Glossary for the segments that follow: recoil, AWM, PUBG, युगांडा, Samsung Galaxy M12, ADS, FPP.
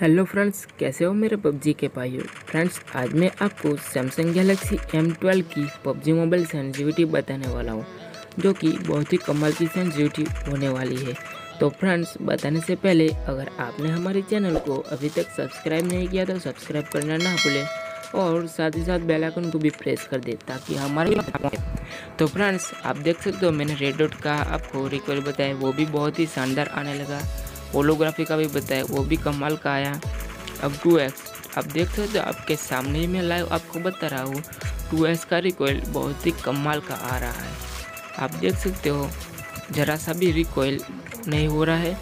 Hello friends, कैसे हो मेरे पबजी के भाइयों। फ्रेंड्स, आज मैं आपको सैमसंग गैलेक्सी M12 की पबजी मोबाइल सेंसिटिविटी बताने वाला हूँ, जो कि बहुत ही कमाल की सेंसिटिविटी होने वाली है। तो फ्रेंड्स, बताने से पहले अगर आपने हमारे चैनल को अभी तक सब्सक्राइब नहीं किया तो सब्सक्राइब करना ना भूलें और साथ ही साथ बेल आइकन को भी प्रेस कर दें ताकि हमारे। तो फ्रेंड्स, आप देख सकते हो मैंने रेड डॉट का आपको रिकॉर्ड बताया, वो भी बहुत ही शानदार आने लगा। होलोग्राफी का भी बताया, वो भी कमाल का आया। अब 2x आप देख सकते हो, आपके सामने ही मैं लाइव आपको बता रहा हूँ। 2x का रिकॉइल बहुत ही कमाल का आ रहा है, आप देख सकते हो ज़रा सा भी रिकॉइल नहीं हो रहा है।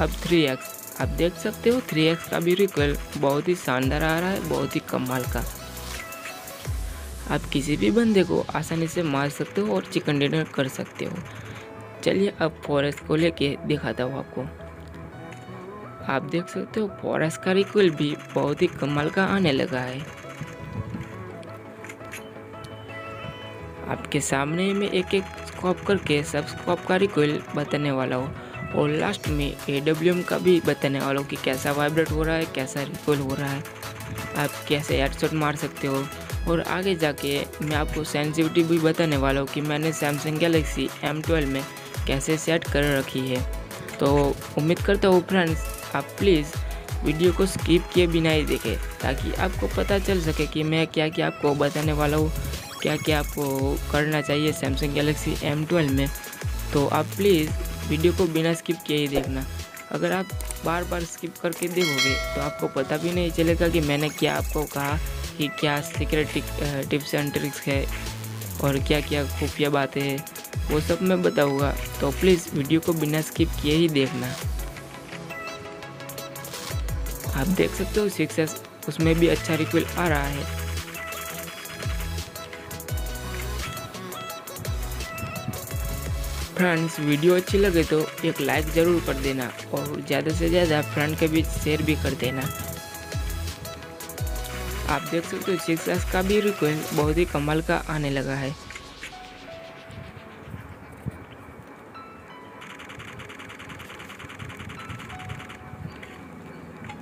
अब 3x आप देख सकते हो, 3x का भी रिकॉइल बहुत ही शानदार आ रहा है, बहुत ही कमाल का। आप किसी भी बंदे को आसानी से मार सकते हो और चिकन डिनर कर सकते हो। चलिए अब 4x को लेके दिखाता हूँ आपको। आप देख सकते हो 4x का रिकॉइल भी बहुत ही कमाल का आने लगा है। आपके सामने में एक एक स्कोप करके सब स्कोप का रिकॉइल बताने वाला हो और लास्ट में AWM का भी बताने वाला हो कि कैसा वाइब्रेट हो रहा है, कैसा रिकॉइल हो रहा है, आप कैसे हेडशॉट मार सकते हो। और आगे जाके मैं आपको सेंसिटिविटी भी बताने वाला हूँ कि मैंने सैमसंग गैलेक्सी M12 में कैसे सेट कर रखी है। तो उम्मीद करता हूँ फ्रेंड्स, आप प्लीज़ वीडियो को स्किप किए बिना ही देखें ताकि आपको पता चल सके कि मैं क्या क्या आपको बताने वाला हूँ, क्या क्या आपको करना चाहिए सैमसंग गैलेक्सी M12 में। तो आप प्लीज़ वीडियो को बिना स्किप किए ही देखना। अगर आप बार बार स्किप करके देखोगे तो आपको पता भी नहीं चलेगा कि मैंने क्या आपको कहा कि क्या सीक्रेट टिप्स एंड ट्रिक्स है और क्या क्या खुफिया बातें हैं, वो सब मैं बताऊंगा। तो प्लीज़ वीडियो को बिना स्किप किए ही देखना। आप देख सकते हो 6s उसमें भी अच्छा रिकॉइल आ रहा है। फ्रेंड्स, वीडियो अच्छी लगे तो एक लाइक ज़रूर कर देना और ज़्यादा से ज़्यादा फ्रेंड के बीच शेयर भी कर देना। आप देख सकते हो 6s का भी रिकॉइल बहुत ही कमाल का आने लगा है।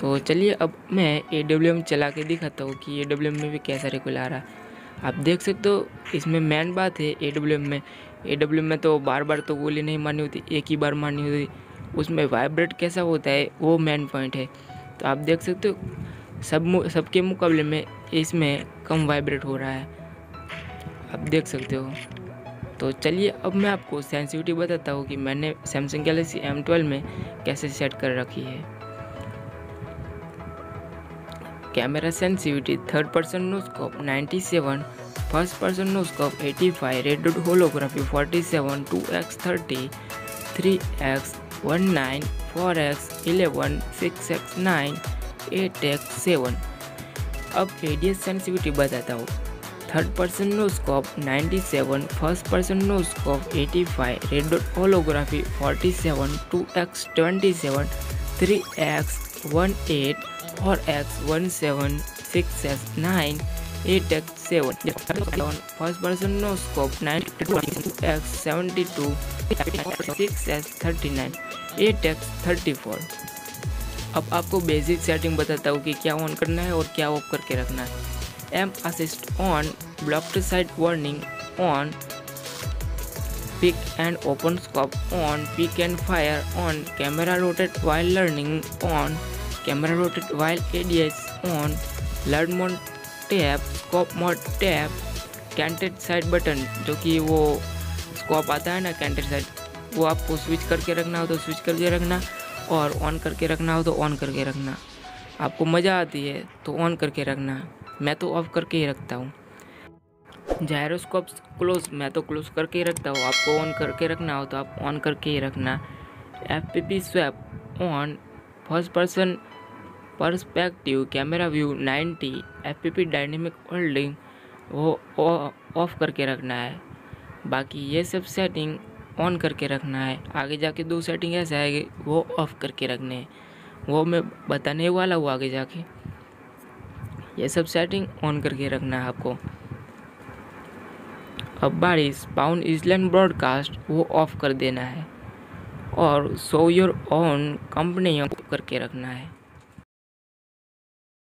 तो चलिए अब मैं AWM चला के दिखाता हूँ कि AWM में भी कैसा रिकॉइल आ रहा है। आप देख सकते हो, इसमें मेन बात है AWM में तो बार बार तो गोली नहीं मारनी होती, एक ही बार मारनी होती। उसमें वाइब्रेट कैसा होता है वो मेन पॉइंट है। तो आप देख सकते हो सबके मुकाबले में इसमें कम वाइब्रेट हो रहा है, आप देख सकते हो। तो चलिए अब मैं आपको सेंसिटिविटी बताता हूँ कि मैंने सैमसंग गैलेक्सी M12 में कैसे सेट कर रखी है। Camera sensitivity 3rd person no scope 97, 1st person no scope 85, red dot holography 47, 2x 30, 3x 19, 4x 11, 6x 9, 8x 7। अब ADS सेंसिटिविटी बताता हूँ। 3rd person no scope 97, 1st person no scope 85, red dot holography 47, 2x 27, 3x 18, 4x 17, 6x 9, 8x 7. 1st person no scope 92, 2x 72, 6x 39, 8x 34. अब आपको basic setting बताता हूँ कि क्या on करना है और क्या ऑफ करके रखना है। Aim assist on, blocked side warning on, peek and open scope on, peek and fire on, camera rotate while learning on, camera rotate while ADS on, learn mode tap, scope mode tap, canted side button जो कि वो scope आता है ना canted side, वो आपको switch करके रखना हो तो स्विच करके रखना और ऑन करके रखना हो तो ऑन करके रखना। आपको मज़ा आती है तो ऑन करके रखना, मैं तो ऑफ करके ही रखता हूँ। जायरोस्कोप क्लोज, मैं तो क्लोज करके ही रखता हूँ, आपको ऑन करके रखना हो तो आप ऑन करके ही रखना। FPP swap on, 1st person perspective camera view 90, FPP dynamic holding वो ऑफ करके रखना है। बाकी ये सब सेटिंग ऑन करके रखना है। आगे जाके 2 सेटिंग ऐसे आएगी वो ऑफ़ करके रखने हैं, वो मैं बताने वाला हूँ आगे जाके। ये सब सेटिंग ऑन करके रखना है आपको। अब 22 पाउंड इजलैंड ब्रॉडकास्ट वो ऑफ़ कर देना है और show your own company off करके रखना है।